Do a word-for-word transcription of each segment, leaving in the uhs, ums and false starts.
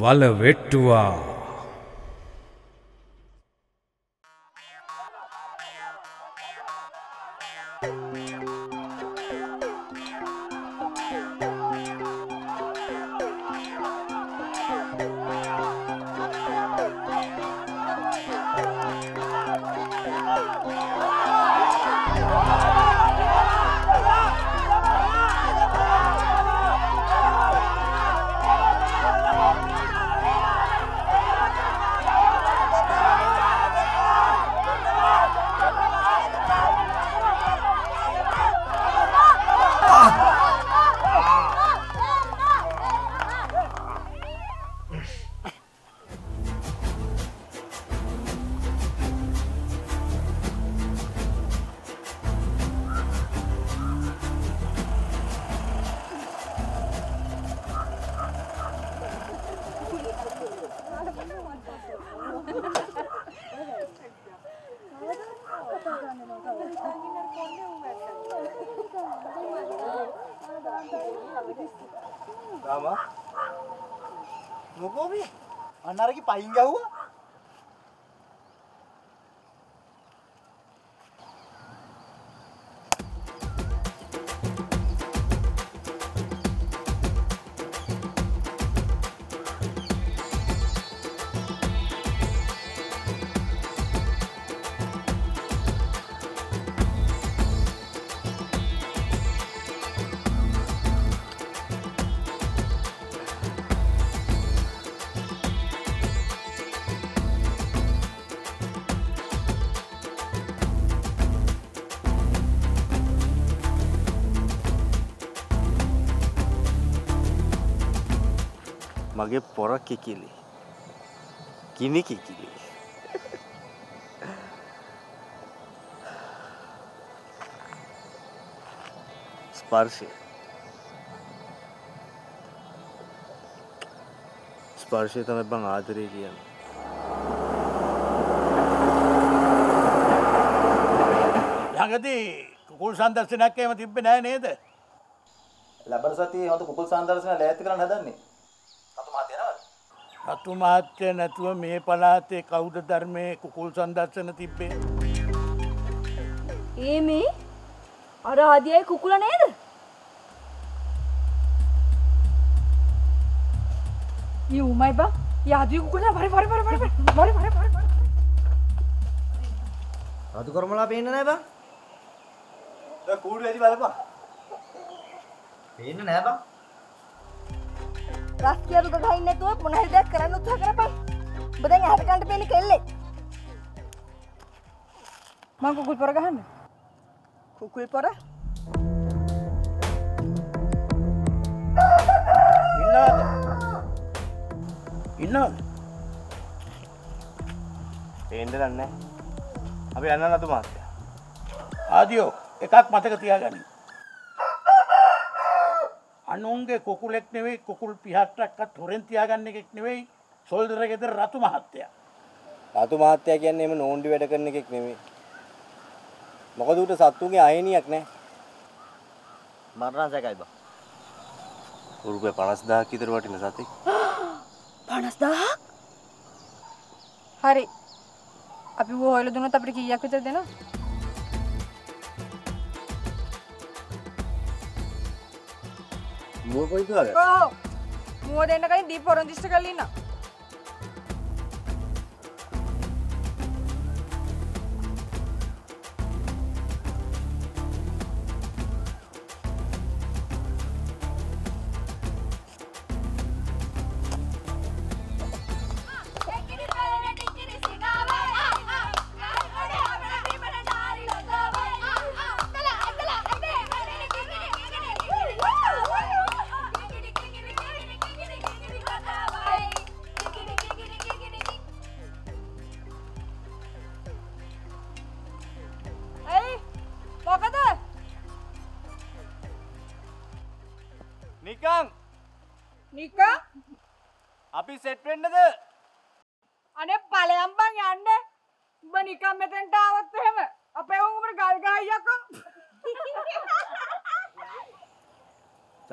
वलवेट्टुवा अनार की पाइंगा हुआ मगे पोरा किकिली किनी किकिली स्पर्शी स्पर्शी तमें बंग आदरी किया यंगदी कुकुल सांदर से नक्के मत इब्बे नए नहीं थे लबर साथी हम तो कुकुल सांदर से लेहत करन हदर नहीं अतुमाते नतुव मे पलाते कौद धर्मे कुकुल संदर्शन तिब्बे ए मे अर आदिय कुकुल नेद ये उमाई बा ये आदि कुकुल ना भरे भरे भरे भरे भरे भरे भरे आदि करमला पेन ना बा द कूड़ लेजी वाला बा पेन ना बा रास्ते आरु गढ़ाई ने तो पुनः देख करने उत्साह कर पाए, बताएं यहाँ टकांड पे निकल ले। माँ कुकुल पड़ा कहाँ है? कुकुल पड़ा? इन्ना, इन्ना। पेंडर अन्ने, अबे अन्ना ना तो मारते। आदियो, एकाक माते का त्याग नहीं। अनुंगे कुकुल एक नहीं कुकुल पिहाट्टा का थोरेंती आगाने के एक नहीं सोल दर के दर रातु महात्या रातु महात्या क्या नहीं मैं नॉन डिवेड करने के एक नहीं मगर दूर तो सातु के आए नहीं अकने मरना चाहिए क्या बाप रुपए पाँच दाह किधर वाटी में साथी पाँच दाह हरे अभी वो होयलो दोनों तब रखी या किधर देना मुँह कोई तो आ गया। ओ, मुँह देना कहीं डीप और अंदिष्ट कर ली ना।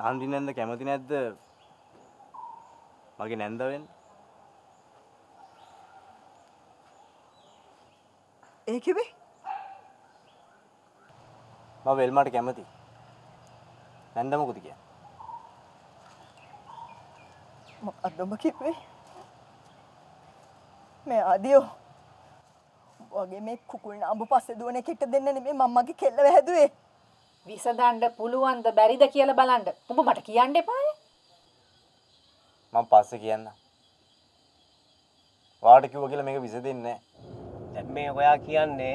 चांदी ने अंदर कैमरे ने अंदर Again, and the win. Ekhi bhi? Ma velmaat kya mati? And the mo kudhiya. Ma adham ekhi bhi. मैं आदियो, वागे मैं कुकुल नाम बुपासे दोने किट देने ने मैं मम्मा के खेल रहे दुए। बीसा दांडे पुलु आंडे बैरी दकिया ला बालांडे, तुम बट किया आंडे पाए? माँ पासे किया ना। वाड़ क्यों वकील मेरे बीसे दिन ने? जब मैं वहाँ किया ने,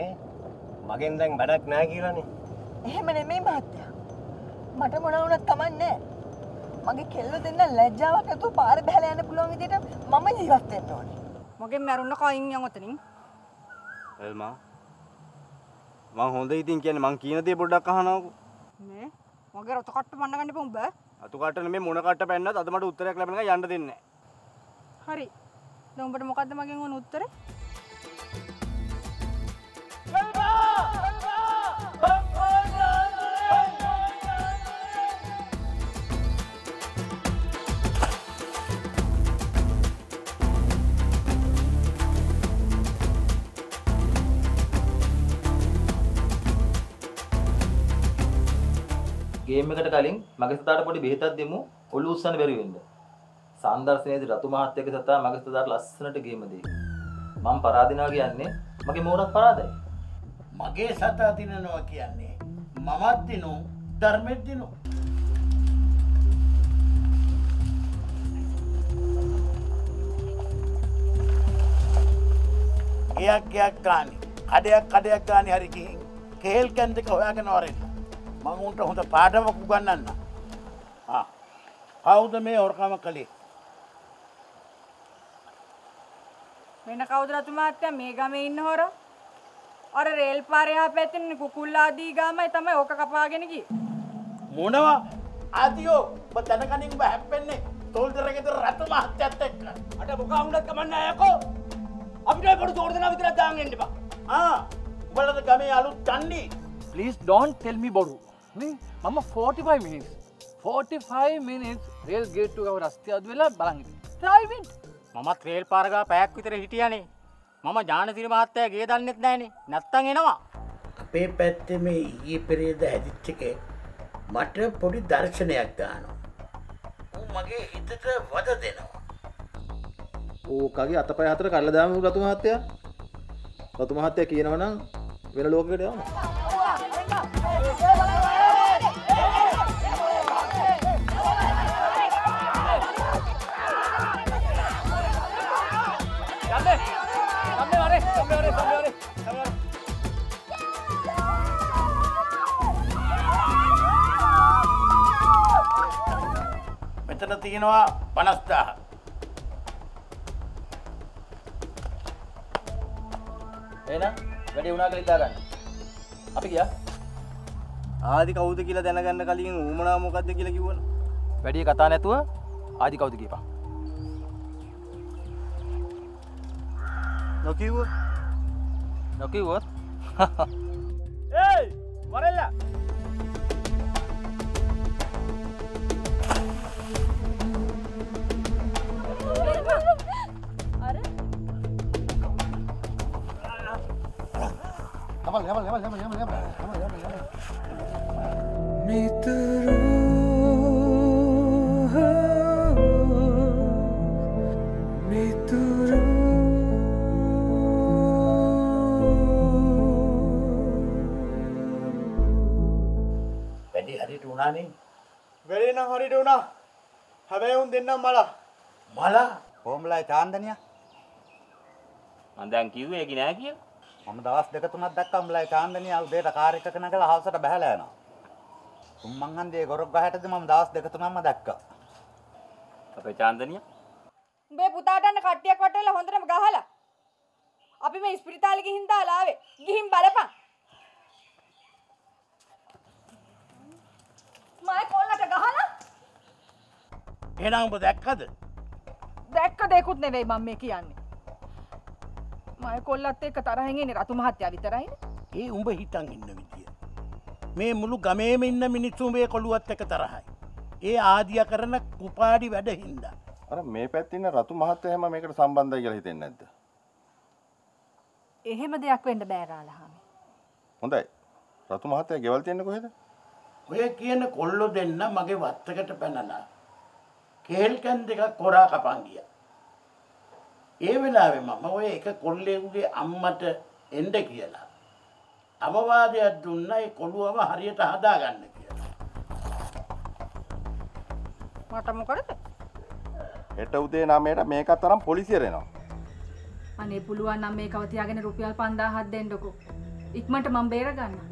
मगें दंग बड़क ना किया ने। ये मने मैं बात है, मटर मुना उन्हें कमान ने, मगे खेलो दिन ना लज्जा वाके तो पार बहले आने पुलांगी देता, मम्मा जीवाते नोनी। मगे मेरों ना काइंग यंग होते नहीं। अरे माँ, माँ होंडे ही तीन क्या नहीं माँ कीना दे बोर्डा कहाँ ना हो? मैं, मगे रोट काट पे मारना करने पाऊँ बे? तो काटने में मोना काट पे पहनना तो आधे मारे उत्तरे क्लब में का यांडा दिन ने। हरी, तो उम्र मुकादमा मगे उन उत्तरे? गेम में कटकालिंग मगस्तार पड़ी बेहतर दिमु उल्लूसन बेरी विंड सांदर से ने रतु महात्य के सत्ता मगस्तार लसन ट गेम दे मम परादिना के अन्ने मगे मोरक पराद है मगे सत्ता दिन नो के अन्ने ममत दिनो धर्मेत दिनो गया गया कानी कड़े कड़े कानी हरि की खेल केंद्र को होया के नोरे माँगूं तो होता पाठा वकुगाना ना, हाँ, आओ तो मैं और काम कली। मैंने कहा उधर तुम्हारे आते मेगा में इन हो रहा, और रेल पार यहाँ पे तीन कुकुला दी गाँव में तम्हे ओका कपागे नहीं की। मोना वा, आदियो, बताने का नहीं कुछ हैप्पन ने, तोल दर के तो रातों में हत्या तक कर, अरे बुका हमने कमाना है को, अपने पर जोड़ देना वितर नहीं, मम्मा forty-five minutes, forty-five minutes rail gate two का रास्ते अधूरा बालांगी। Try it। मम्मा रेल पार का पैक कितने हिटिया नहीं, मम्मा जाने तेरी बात है गेट डालने इतना है नहीं, नत्तंग है ना वह। पे पैते में ये परेड है जिसके मटर पौड़ी दर्शन यात्रा आना, वो मगे इतने वध देना। वो कागी आतपाय हाथरे कार्ला दाम उगला तुम्हारे तीनवा बनस्ता है। है ना? वैसे उन्हें कल इतना करना। अभी क्या? आधी काउंट किला देना करने का लिंग उमड़ा मुकादे किला क्यों ना? वैसे ये कताने तो आधी काउंट किला। नौकी वो? नौकी वो? ए, Varela. Come on, come on, come on, come on, come on, come on, come on. Mitru. Very hurry to na ni. Very na hurry to na. Have un din na mala. Mala? Homla chan daniya. Andang kiu e gina kiu. हम दास देखा तुमने देखा हम लाये काम देनी आउ दे रकार एक कन्या के लाहाव से डबहल है ना तुम मंगन दे गौरव का है तो तुम हम दास देखा तुमने हम देखा अबे चांद देनी है बे पुताड़ा ने काटिया काटे ला होंदरे में गाहला अभी मैं स्पिरिटाल की हिंदा लावे गिहिम बालपा माय कॉल ना गाहला ये ना हम देखा दे देखा देखूँ ने वे मम्मी की आने माय कोल्लते कतारा हैंगे ने रातु महात्या वितरा है ने ये उम्बे हितांग इन्ना मितिया मैं मुलु गमे में इन्ना मिनिचुम्बे कोल्लुवत्ते कतारा है ये आदिया करना कुपारी वैध हिंदा अरे मैं पैतीन रतु महत्व है मैं इकट्ठे संबंध है क्या हितेन नहीं था ऐहे में देख को इंड बैरा लाहा में उन्हें रतु महत्व है केवल तीन ने कोई था वही किए ने कोल्लो देना मगे वात्त के टपे ना ना केहल के अंदर का कोरा कपांगिया ये भी लावे मामा वही एक कोल्ले उगे अम्मत इंड किया ला अब वादे अधूना ये कोल्लू अब हरियता हादा करने किया मातम करते ऐटा उधे ना मेरा मैं का तरह पुलिसी रहना अने पुलवा ना मैं कहती आगे ने रुपयाल पांडा हाथ दें डको इकमट मंबेरा गाना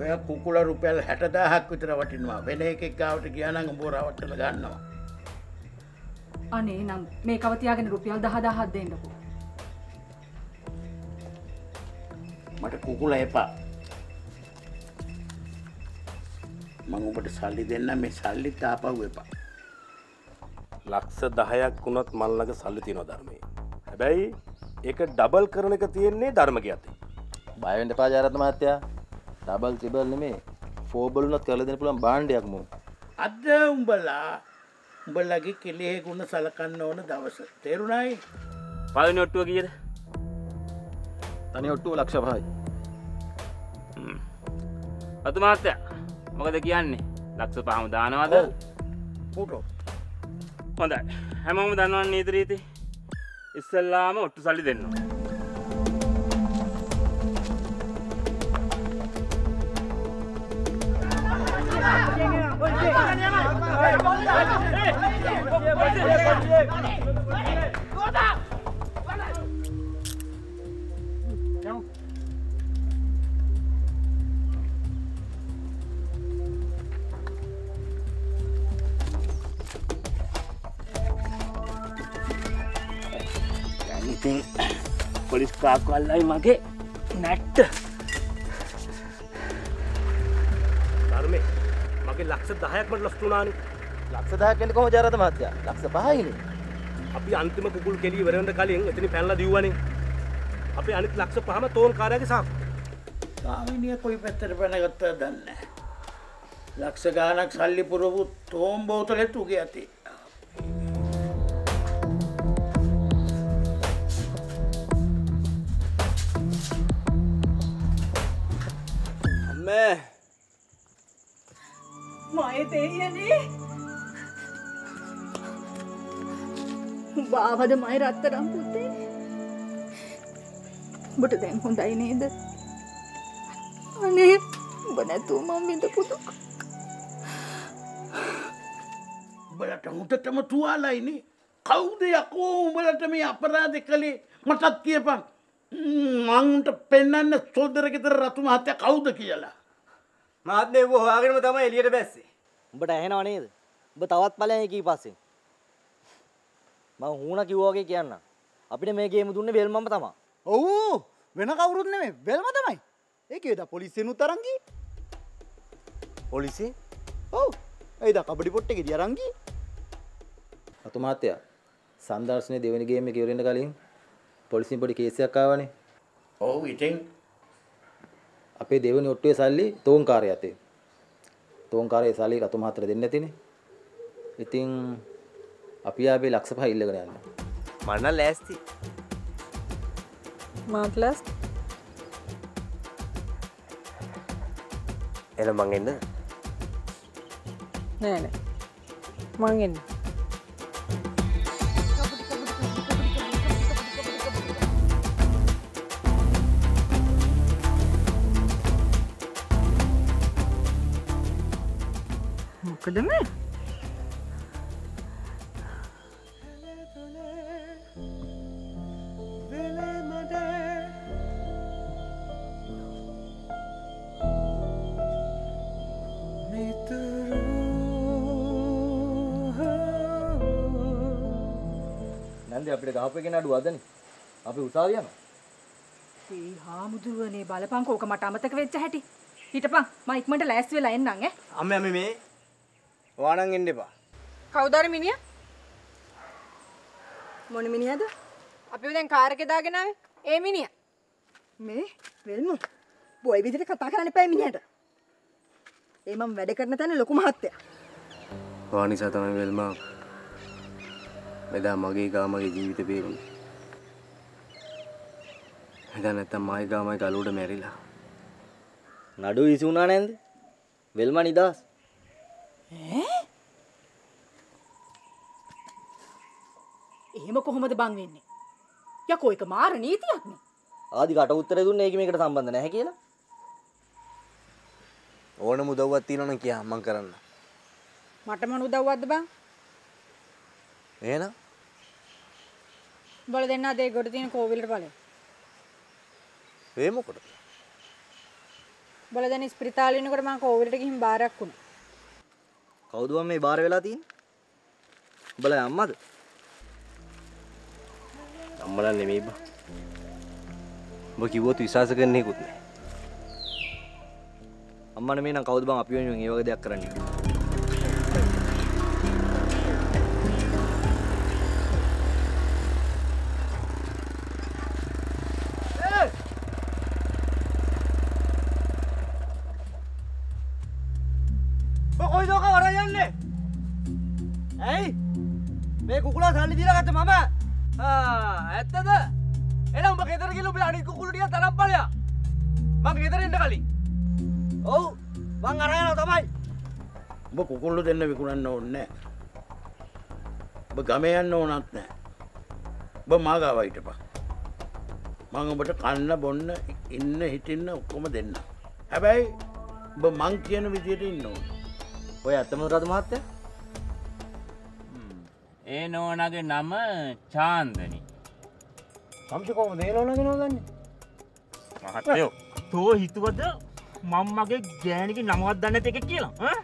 वह कुकुला रुपयाल हैटा दा हाथ कुतरा वटीन माँ वैने एक एक गावट किया ना गंबोरा वट्टे लगाना अने ना मैं कहती आगे ने रुपयाल दा दा हाथ दें डको मटे कुकुला है पा माँगो मटे साली देना मैं साली तापा हुए पा लक्ष्य दहाया कुनत मालना के साले तीनों धर्मे है भाई एक डबल करने का तीन नहीं धर्म किया थे भाई ने पास जा रहा था मात्या डबल ट्रिपल नहीं में फोर बल उन्नत कर लेते हैं पुलाम बांड याक मो अद्धा उम्बला उम्बला की किले एक उन्नत साल का नौ उन्नत दावस तेरु ना ही भाई ने उट्टू किया तने उट्टू लक्ष्य भाई अतुमात्या मगर देखिए अन्य लक्ष्य पाहूँ दाना वादा फूटो होता है हम हम दानों ने इधर ही थे इससे लाम उट्टू साली देना पुलिस का आपका लाई मांगे नेट दारू में मांगे लाख से दहायक मतलब सुनानी लाख से दहायक के लिए कौन जा रहा था मात्या लाख से बाहर ही नहीं अभी अंतिम कुकुल के लिए वरेंद्र काली इतनी फैलना दी हुआ नहीं अभी अनित लाख से पहा में तोन कार्य के साथ कामी नहीं है कोई पैंतर रुपये ना करता धन है लाख से गाना साली पूर्व तोम बहुत ले तू गया थी मैं माये तेरी है नहीं बाबा तो माये रात तराम पूते बट दें हों दाई नहीं इधर अने बने तू मम्मी तो पुतुक बड़ा टमू तो टमू तू आला ही नहीं खाओ दे याको बड़ा टमी आपराध कले मचात किए पां मांग तो पहना न सोच रहे कि तेरे रातों में हाथे काउ द किया ला मात ने वो आगे में तो मैं एलियर बैसे बट है ना नहीं बतावत पाले हैं की पासे माँ हूँ ना क्यों आगे क्या ना अपने मैं गेम दूने बेल माँ बता माँ ओह मैं ना काउ रूटने में बेल माँ था माँ एक ये था पुलिस से नूतरंगी पुलिस से ओह ये था कबड्डी पोट्टे की जारंगी तुम हाथे सांदार्स ने देवनी गेम में क्यों रहने काली पुलिस ने बड़ी केस आका वाले ओह इटिंग अपने देवों ने उठते साली तोंग कार्य आते तोंग कार्य साली का तुम हाथ रह देने तीने इटिंग अपने आप ही लक्ष्य भाई लग रहे हैं मारना लेस थी मार लेस ऐसा मांगे ना नहीं नहीं मांगे ना कद में नंदे अपने गांव पे के ना डुआ देनी आपे उठा दिया ना ती हां मुदुवा ने बालपांग को कमाटा मतक वेच हैटी हीटपा मां एक मिनट लैस वेला एन्नන් ඈ अम्मे अम्मे में वाणंग इंडे बा काउदार मिनिया मोन मिनिया तो अभी उधर कार के दागे ना है ए मिनिया मैं वेलमो बॉय भी तेरे कताकर आने पे मिनिया तो ए मम वैदे करने ताने लोगों में हाथ दे वाणी साथ में वेलमा එදා මගේ ගාමගේ ජීවිත බේරුණා. එදා නැත්තම් මායි ගාමයි කලුවට මැරිලා. නඩු විසුණා නේද? වෙල්මණි දාස්. ඈ? එහෙම කොහොමද බං වෙන්නේ? යකෝ එක මාර නීතියක් නේ. ආදි කට උත්තරේ දුන්නේ ඒක මේකට සම්බන්ධ නැහැ කියලා. ඕනම උදව්වක් තියනවා නම් කියා මං කරන්න. මට මොන උදව්වක්ද බං? එහෙනම් බල දෙන්න අද ඒ ගොඩ තියෙන කෝවිලට බලන්න. වේ මොකටද? බල දෙන්න ස්පිරිතාලේ ඉන්නකොට මම කෝවිලට ගිහින් බාරයක් වුණා. කවුද මේ බාර වෙලා තියෙන්නේ? බල අම්මද? අම්මලා නෙමෙයි බා. ඔබ කිව්වොත් විශ්වාස කරන්නේ කුත් නෑ. අම්මා නෙමෙයි නම් කවුද බං අපි වෙනුවෙන් මේ වගේ දෙයක් කරන්නේ? කුකුල්ලු දෙන්න විකුණන්න ඕනේ නැහැ. ඔබ ගමේ යන්න ඕනත් නැහැ. ඔබ මාගාව හිටපන්. මම ඔබට කන්න බොන්න ඉන්න හිටින්න ඔක්කොම දෙන්න. හැබැයි ඔබ මං කියන විදියට ඉන්න ඕන. ඔය අතමරද මහත්තයා? ඒ නෝනාගේ නම චාන්දනි. සම්පූර්ණව මේ නෝනාගේ නම දන්නේ? මහත්තයෝ, තෝ හිතුවද මම මගේ ගෑණිගේ නමවත් දන්නේ නැති එකෙක් කියලා? ඈ?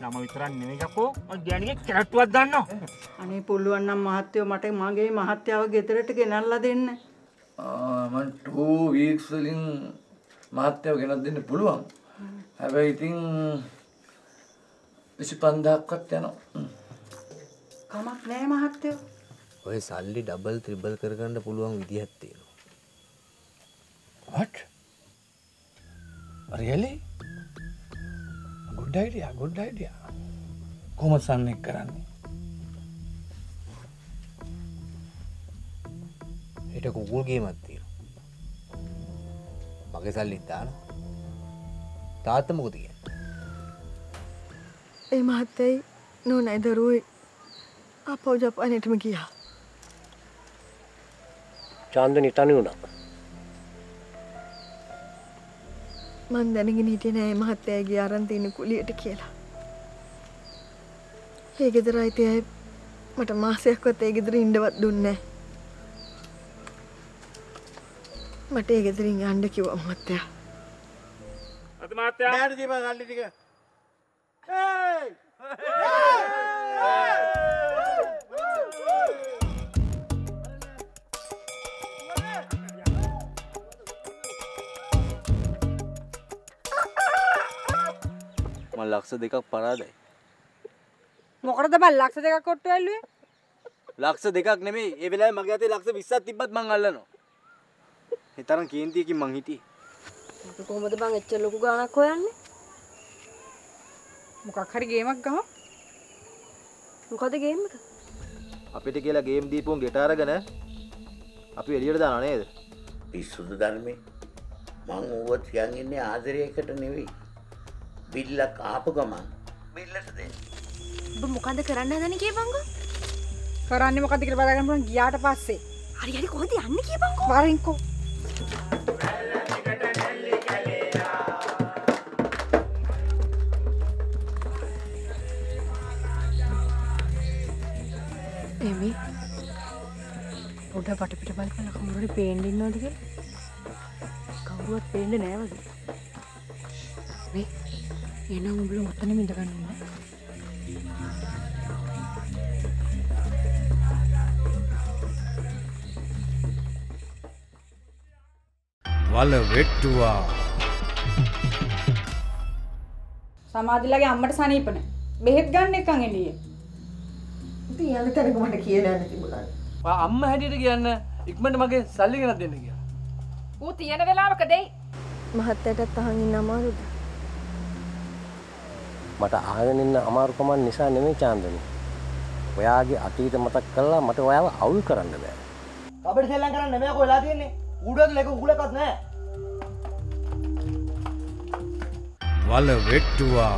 නම විතරක් නෙමෙයි යකෝ මම ගෑණිගේ කැරට්ටුවක් දාන්නවා. අනේ පුළුවන් නම් මහත්තයෝ මට මගේ මහත්තයාව ගෙදරට ගෙනල්ලා දෙන්න. ආ මම two weeks වලින් මහත්තයාව ගෙනත් දෙන්න පුළුවන්. හැබැයි ඉතින් twenty-five thousand ක්වත් යනවා. කමක් නෑ මහත්තයෝ. ඔය සල්ලි ඩබල් ත්‍රිබල් කරගන්න පුළුවන් විදිහක් තියෙනවා. What? Really? good idea good idea කොහොමද සම්නෙක් කරන්නේ? ඒක Google game එකක් තියෙනවා. මගේ සල්ලි දාන තාත්තා මොකද කියන්නේ? ඒ මහත්තයයි නෝනයි දරුවෝයි අපෝ ජපානයටම ගියා. චාන්දනි තනි වුණා. මන් දැනගෙන හිටියේ නෑ මහත්තයා ගියා අරන් තියෙන කුලියට කියලා. ඒ ගෙදර ඇයිතේ අය මට මාසයක්වත් ඒ ගෙදර ඉන්නවත් දුන්නේ නෑ. මට ඒ ගෙදරින් යන්න කිව්වා මහත්තයා. අද මහත්තයා බෑට දීපන් සල්ලි ටික. හේ! හේ! මම ලක්ෂ දෙකක් පරාදයි. මොකටද බං ලක්ෂ දෙකක් කොට්ටු ඇල්ලුවේ? ලක්ෂ දෙකක් නෙමෙයි. ඒ වෙලාවේ මගේ අතේ ලක්ෂ විස්සක් තිබ්බත් මං අල්ලනවා. ඒ තරම් කේන්තියකින් මං හිටියේ. මට කොහොමද බං එච්චර ලොකු ගාණක් හොයන්නේ? මොකක් හරි ගේමක් ගහමු. මොකද ගේම් එක? අපිට කියලා ගේම් දීපුවොත් ගෙට අරගෙන අපි එළියට දානවා නේද? පිස්සුදු ධර්මේ. මං ඕව තියන් ඉන්නේ ආදරයකට නෙවෙයි. බිල්ලක් ආපු ගමන් බිල්ලට දෙන්න. ඔබ මොකද කරන්න හදන්නේ කියපන්කෝ. කරන්නේ මොකද කියලා බලාගන්න පුළුවන් ගියාට පස්සේ. හරි හරි කොහෙද යන්නේ කියපන්කෝ. වරින්කෝ. එමි. පොඩ පිටපිට බලන්න කවුරුරි පේන්න ඉන්නවද කියලා. කවුරුවත් පේන්නේ නැහැ වගේ. මේ එන උඹල ඔතන මිඳ ගන්න ඕන. වල වෙට්ටුවා. සමාධිලාගේ අම්මට සනීපනේ. බෙහෙත් ගන්න එකන් එළියේ. ඉතින් යාළුතරක මට කියලා යන්න තිබුණා. ඔයා අම්මා හැටියට කියන්න ඉක්මනට මගේ සල්ලි ගෙනත් දෙන්න කියලා. ඌ තියෙන වෙලාවක දෙයි. මහත්තයාට තහන් ඉන්න අමාරුද? මට අහගෙන ඉන්න අමාරුකම නිසා නෙමෙයි චාන්දනි. ඔයාගේ අතීත මතක් කරලා මට ඔයාව අවුල් කරන්න බෑ. කබඩ සෙල්ලම් කරන්න නෙමෙයි ඔයලා තියෙන්නේ. ඌඩක් ලෙක උගලකත් නෑ. වල වෙට්ටුවා.